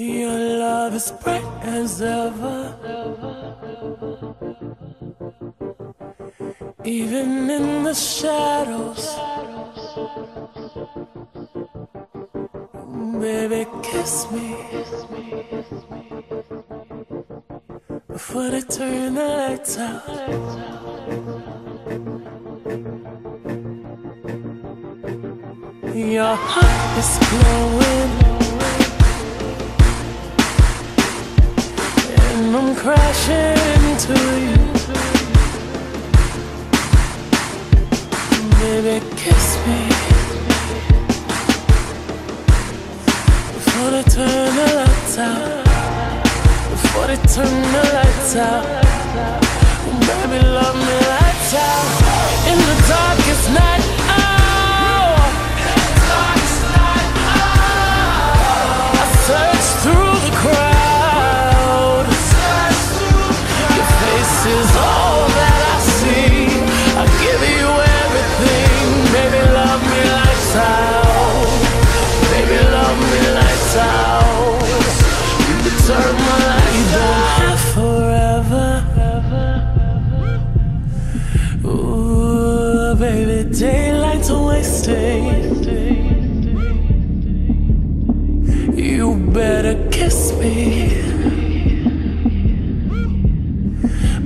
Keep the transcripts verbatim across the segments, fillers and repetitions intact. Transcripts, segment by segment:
Your love is bright as ever, even in the shadows. Baby, kiss me before they turn the lights out. Your heart is glowing, and I'm crashing into you. Baby, kiss me before they turn the lights out. Before they turn the lights out. Baby, love me lights out. In the darkest night. Baby, daylight's wasting. You better kiss me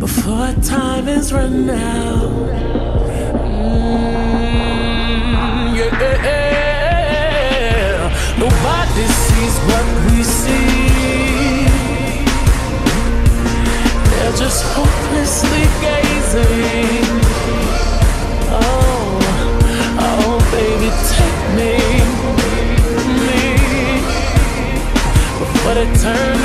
before time is run out. Mm, yeah. Nobody sees what we see. They're just hopelessly gazing. Turn